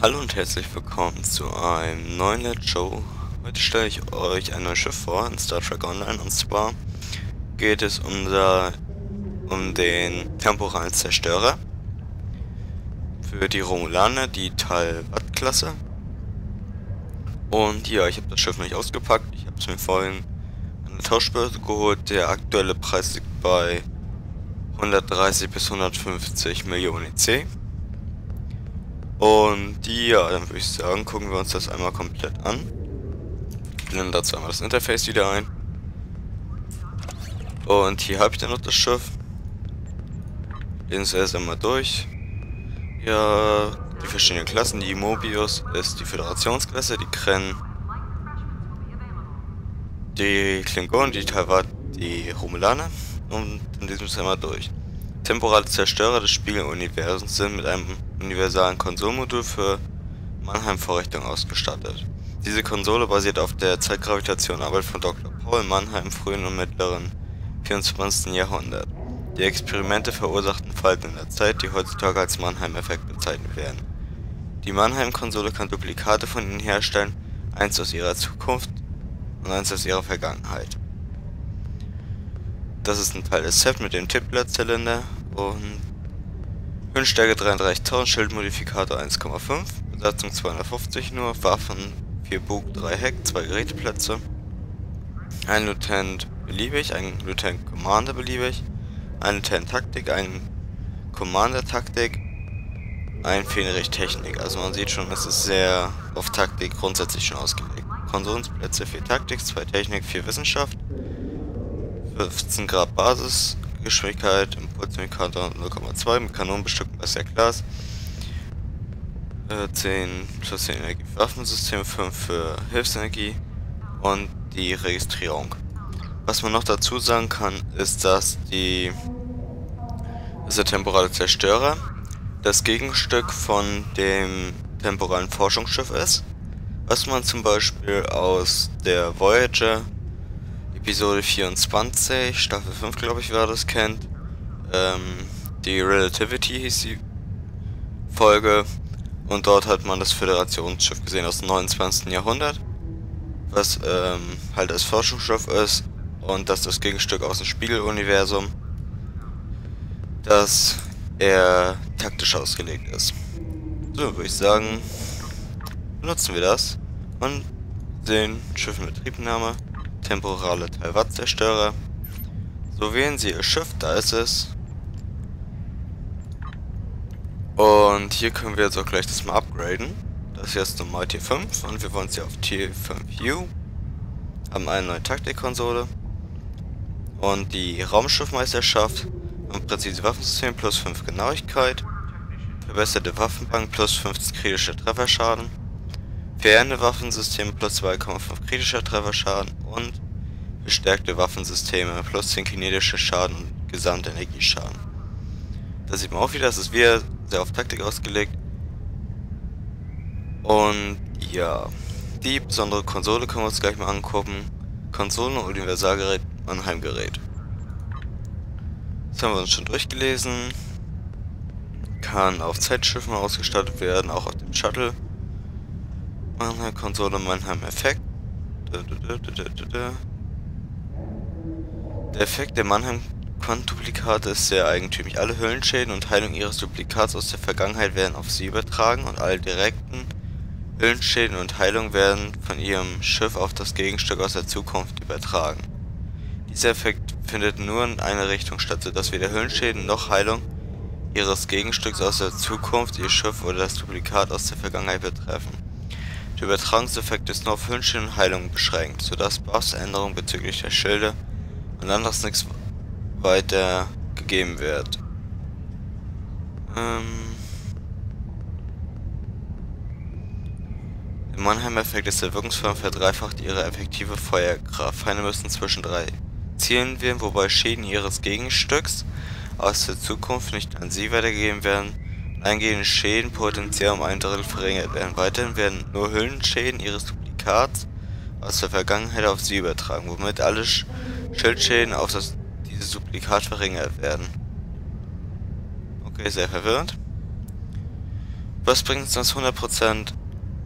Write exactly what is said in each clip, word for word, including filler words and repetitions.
Hallo und herzlich willkommen zu einem neuen Let's Show. Heute stelle ich euch ein neues Schiff vor in Star Trek Online, und zwar geht es um, der, um den Temporalzerstörer für die Romulaner, die Talvath-Klasse. Und ja, ich habe das Schiff noch nicht ausgepackt, ich habe es mir vorhin an der Tauschbörse geholt. Der aktuelle Preis liegt bei hundertdreißig bis hundertfünfzig Millionen E C. Und ja, dann würde ich sagen, gucken wir uns das einmal komplett an. Blenden dazu einmal das Interface wieder ein. Und hier habe ich dann noch das Schiff. Lesen wir erst einmal durch. Ja, die verschiedenen Klassen, die Mobius ist die Föderationsklasse, die Krennen, die Klingonen, die Talvath, die Romulaner, und dann lesen wir es einmal durch. Temporale Zerstörer des Spiegeluniversums sind mit einem universalen Konsolmodul für Mannheim-Vorrichtung ausgestattet. Diese Konsole basiert auf der Zeitgravitationarbeit von Doktor Paul Mannheim im frühen und mittleren vierundzwanzigsten Jahrhundert. Die Experimente verursachten Falten in der Zeit, die heutzutage als Mannheim-Effekt bezeichnet werden. Die Mannheim-Konsole kann Duplikate von ihnen herstellen, eins aus ihrer Zukunft und eins aus ihrer Vergangenheit. Das ist ein Teil des Sets mit dem Tipler-Zylinder und Höhenstärke dreiunddreißigtausend, Schildmodifikator eins Komma fünf, Besatzung zweihundertfünfzig nur, Waffen vier Bug, drei Heck, zwei Geräteplätze, ein Lieutenant beliebig, ein Lieutenant Commander beliebig, ein Lieutenant Taktik, ein Commander Taktik, ein Fähnrich Technik. Also man sieht schon, es ist sehr auf Taktik grundsätzlich schon ausgelegt. Konsolensplätze vier Taktik, zwei Technik, vier Wissenschaft, fünfzehn Grad Basisgeschwindigkeit, Impulsindikator null Komma zwei, mit Kanonen bestückt bei sehr Glas, äh, zehn plus zehn Energie für Waffensystem, fünf für Hilfsenergie und die Registrierung. Was man noch dazu sagen kann, ist, dass die ist der temporale Zerstörer das Gegenstück von dem temporalen Forschungsschiff ist, was man zum Beispiel aus der Voyager Episode vierundzwanzig, Staffel fünf, glaube ich, war das, kennt. Ähm, die Relativity hieß die Folge. Und dort hat man das Föderationsschiff gesehen aus dem neunundzwanzigsten Jahrhundert. Was ähm, halt das Forschungsschiff ist. Und das ist das Gegenstück aus dem Spiegeluniversum. Das eher taktisch ausgelegt ist. So, würde ich sagen, benutzen wir das. Und sehen Schiff mit Betriebnahme. Temporale Talvath-Zerstörer. So wählen sie ihr Schiff, da ist es. Und hier können wir jetzt auch gleich das mal upgraden. Das ist jetzt normal Tier fünf und wir wollen es hier auf Tier fünf U. Haben eine neue Taktikkonsole. Und die Raumschiffmeisterschaft und präzise Waffensystem plus fünf Genauigkeit. Verbesserte Waffenbank plus fünfzehn kritischer Trefferschaden. Ferne Waffensysteme plus zwei Komma fünf kritischer Trefferschaden und verstärkte Waffensysteme plus zehn kinetischer Schaden und Gesamtenergieschaden. Da sieht man auch wieder, das ist wieder sehr auf Taktik ausgelegt. Und ja, die besondere Konsole können wir uns gleich mal angucken. Konsole, Universalgerät und Heimgerät. Das haben wir uns schon durchgelesen. Kann auf Zeitschiffen ausgestattet werden, auch auf dem Shuttle. Mannheim-Konsole, Mannheim-Effekt. Der Effekt der Mannheim-Quant-Duplikate ist sehr eigentümlich. Alle Hüllenschäden und Heilung ihres Duplikats aus der Vergangenheit werden auf sie übertragen und alle direkten Hüllenschäden und Heilung werden von ihrem Schiff auf das Gegenstück aus der Zukunft übertragen. Dieser Effekt findet nur in einer Richtung statt, sodass weder Hüllenschäden noch Heilung ihres Gegenstücks aus der Zukunft ihr Schiff oder das Duplikat aus der Vergangenheit betreffen. Der Übertragungseffekt ist nur auf Hüllenschäden und Heilung beschränkt, sodass Buffs-Änderungen bezüglich der Schilde und anderes nichts weiter gegeben wird. Ähm Der Mannheim-Effekt ist sehr wirkungsvoll und verdreifacht ihre effektive Feuerkraft. Feinde müssen zwischen drei Zielen wählen, wobei Schäden ihres Gegenstücks aus der Zukunft nicht an sie weitergegeben werden. Eingehende Schäden potenziell um ein Drittel verringert werden. Weiterhin werden nur Hüllenschäden ihres Duplikats aus der Vergangenheit auf sie übertragen, womit alle Sch Schildschäden auf das, dieses Duplikat verringert werden. Okay, sehr verwirrend. Was bringt uns das hundert Prozent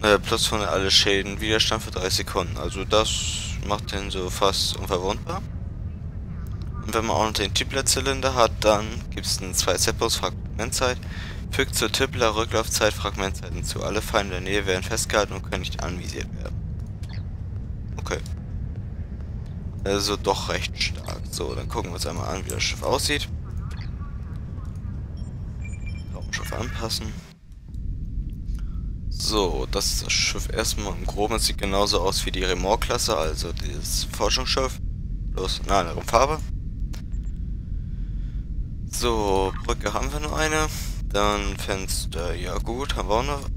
äh, plus hundert alle Schäden? Widerstand für drei Sekunden. Also das macht den so fast unverwundbar. Und wenn man auch noch den Tipler-Zylinder hat, dann gibt es einen zwei Zeppos Fragmentzeit. Fügt zur Tipler Rücklaufzeit Fragmentzeit hinzu. Alle Feinde in der Nähe werden festgehalten und können nicht anvisiert werden. Okay. Also doch recht stark. So, dann gucken wir uns einmal an, wie das Schiff aussieht. Raumschiff anpassen. So, das ist das Schiff erstmal im Groben. Es sieht genauso aus wie die Remor-Klasse, also dieses Forschungsschiff. Bloß in einer anderen Farbe. So, Brücke haben wir nur eine. Dann Fenster, ja gut, haben wir auch noch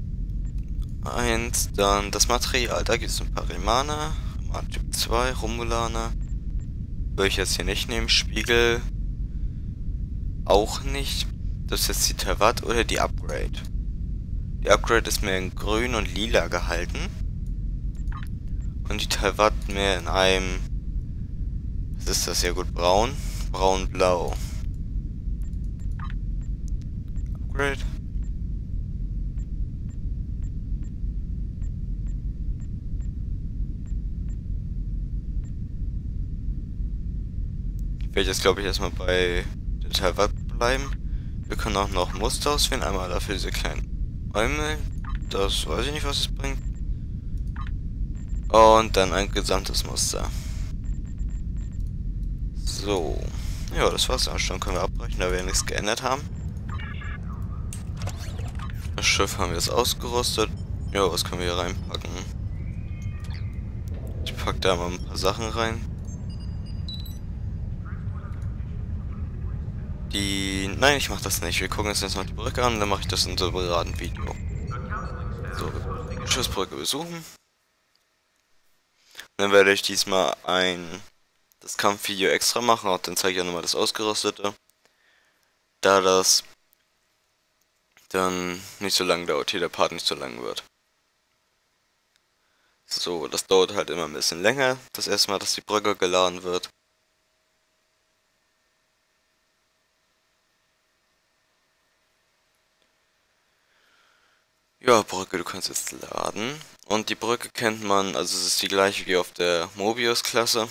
eins. Dann das Material, da gibt es ein paar Remane, Reman Typ zwei, Romulaner. Würde ich jetzt hier nicht nehmen, Spiegel auch nicht. Das ist jetzt die Talvath oder die Upgrade. Die Upgrade ist mehr in grün und lila gehalten. Und die Talvath mehr in einem, was ist das, ja gut, braun, braun-blau. Upgrade. Ich werde jetzt, glaube ich, erstmal bei der Talvath bleiben. Wir können auch noch Muster auswählen, einmal dafür diese kleinen Räume, das weiß ich nicht, was es bringt. Und dann ein gesamtes Muster. So, ja, das war's dann schon, können wir abbrechen, da wir ja nichts geändert haben. Das Schiff haben wir jetzt ausgerüstet. Ja, was können wir hier reinpacken? Ich packe da mal ein paar Sachen rein. Die... Nein, ich mache das nicht. Wir gucken uns jetzt noch die Brücke an, dann mache ich das in so einem separaten Video. So, wir Schiffsbrücke besuchen. Und dann werde ich diesmal ein... das Kampfvideo extra machen, und dann zeige ich auch nochmal das Ausgerüstete. Da das... dann nicht so lange dauert, hier der Part nicht so lang wird. So, das dauert halt immer ein bisschen länger, das erste Mal, dass die Brücke geladen wird. Ja, Brücke, du kannst jetzt laden. Und die Brücke kennt man, also es ist die gleiche wie auf der Mobius-Klasse.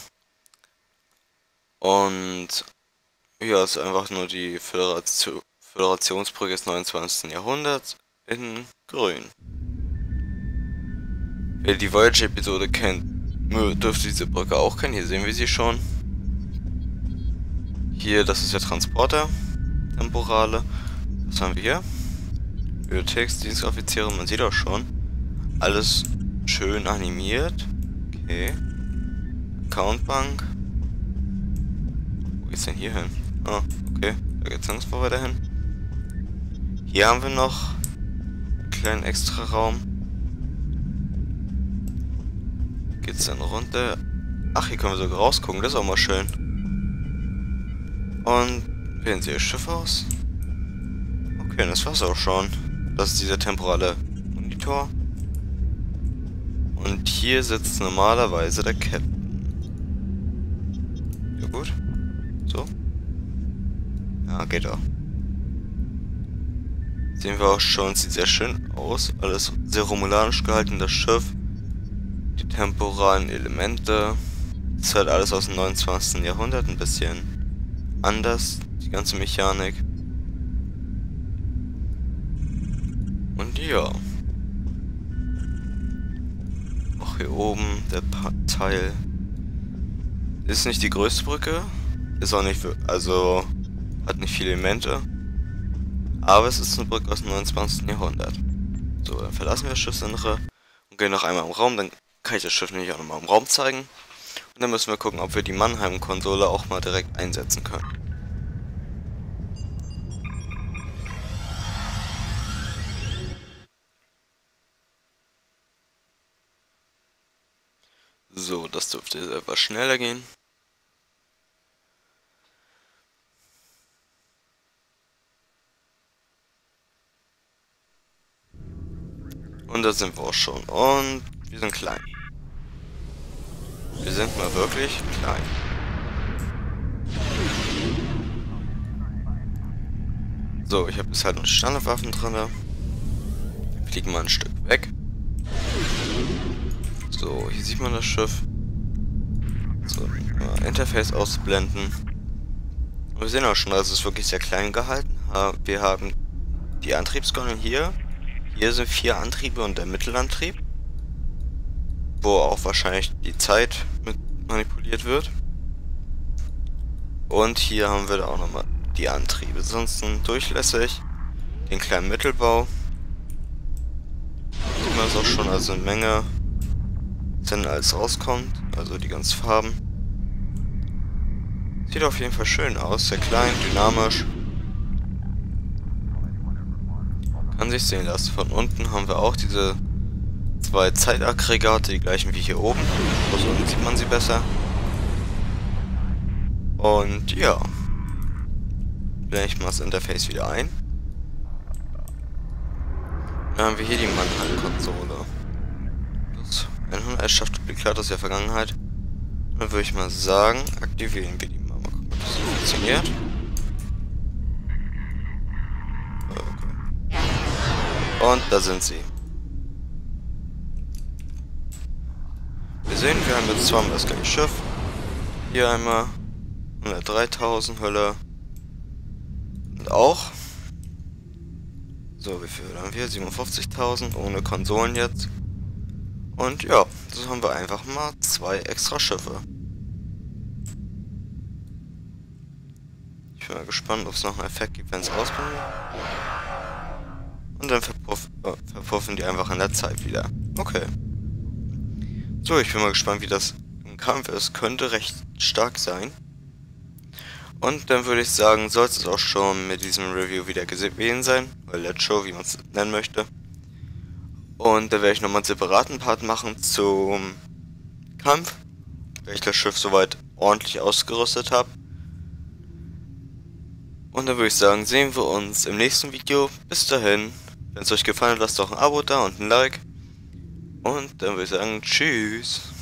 Und ja, es ist einfach nur die Föderation. Föderationsbrücke des neunundzwanzigsten Jahrhunderts in grün. Wer die Voyager-Episode kennt, dürfte diese Brücke auch kennen. Hier sehen wir sie schon. Hier, das ist der Transporter. Temporale. Was haben wir hier? Bibliotheksdienstoffiziere, man sieht auch schon. Alles schön animiert. Okay. Accountbank. Wo geht's denn hier hin? Ah, okay. Da geht's nirgendwo weiter hin. Hier haben wir noch einen kleinen extra Raum. Geht's dann runter? Ach, hier können wir sogar rausgucken, das ist auch mal schön. Und wählen Sie Ihr Schiff aus. Okay, das war's auch schon. Das ist dieser temporale Monitor. Und hier sitzt normalerweise der Captain. Ja gut. So. Ja, geht auch. Sehen wir auch schon, sieht sehr schön aus. Alles sehr romulanisch gehalten, das Schiff. Die temporalen Elemente. Ist halt alles aus dem neunundzwanzigsten Jahrhundert, ein bisschen anders, die ganze Mechanik. Und ja. Auch hier oben, der Teil. Ist nicht die größte Brücke. Ist auch nicht, also hat nicht viele Elemente. Aber es ist eine Brücke aus dem neunundzwanzigsten Jahrhundert. So, dann verlassen wir das Schiffsinnere und gehen noch einmal im Raum. Dann kann ich das Schiff nämlich auch nochmal im Raum zeigen. Und dann müssen wir gucken, ob wir die Mannheim-Konsole auch mal direkt einsetzen können. So, das dürfte jetzt etwas schneller gehen. Und da sind wir auch schon. Und wir sind klein. Wir sind mal wirklich klein. So, ich habe jetzt halt noch Standardwaffen drin. Wir fliegen mal ein Stück weg. So, hier sieht man das Schiff. So, mal Interface ausblenden. Und wir sehen auch schon, dass es wirklich sehr klein gehalten. Wir haben die Antriebsgonne hier. Hier sind vier Antriebe und der Mittelantrieb. Wo auch wahrscheinlich die Zeit mit manipuliert wird. Und hier haben wir da auch nochmal die Antriebe. Sonst durchlässig. Den kleinen Mittelbau. Sieht man es auch schon, also eine Menge Sinn als rauskommt. Also die ganzen Farben. Sieht auf jeden Fall schön aus. Sehr klein, dynamisch. Kann sich sehen lassen. Von unten haben wir auch diese zwei Zeitaggregate, die gleichen wie hier oben. Aus unten sieht man sie besser. Und ja. Blende ich mal das Interface wieder ein. Dann haben wir hier die Mannheim-Konsole. Das Einhorn-Eisschaft blickt klar aus der Vergangenheit. Dann würde ich mal sagen, aktivieren wir die mal. Mal gucken, ob das funktioniert. Und da sind sie. Wir sehen, wir haben jetzt zweimal das gleiche Schiff. Hier einmal hundertdreitausend Hölle. Und auch. So, wie viel haben wir? siebenundfünfzigtausend ohne Konsolen jetzt. Und ja, so haben wir einfach mal zwei extra Schiffe. Ich bin mal gespannt, ob es noch einen Effekt gibt, wenn es rauskommt. Und dann verpuff, äh, verpuffen die einfach in der Zeit wieder. Okay. So, ich bin mal gespannt, wie das im Kampf ist. Könnte recht stark sein. Und dann würde ich sagen, soll es auch schon mit diesem Review wieder gewesen sein. Oder Let's Show, wie man es nennen möchte. Und dann werde ich nochmal einen separaten Part machen zum Kampf. Weil ich das Schiff soweit ordentlich ausgerüstet habe. Und dann würde ich sagen, sehen wir uns im nächsten Video. Bis dahin. Wenn es euch gefallen hat, lasst doch ein Abo da und ein Like. Und dann würde ich sagen, tschüss.